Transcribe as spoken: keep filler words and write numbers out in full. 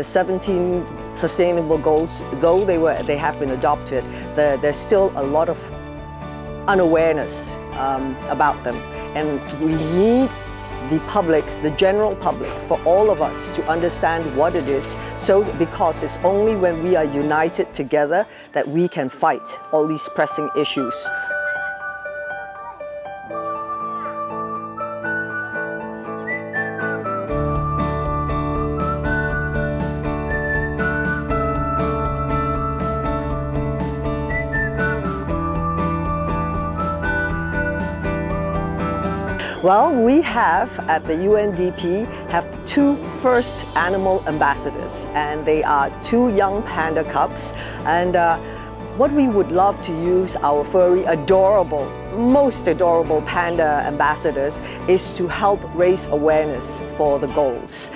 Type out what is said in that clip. The seventeen sustainable goals, though they were they have been adopted, there, there's still a lot of unawareness um, about them, and we need the public, the general public, for all of us to understand what it is. So, because it's only when we are united together that we can fight all these pressing issues. Well, we have at the U N D P have two first animal ambassadors, and they are two young panda cubs. And uh, what we would love to use our furry, adorable, most adorable panda ambassadors is to help raise awareness for the goals.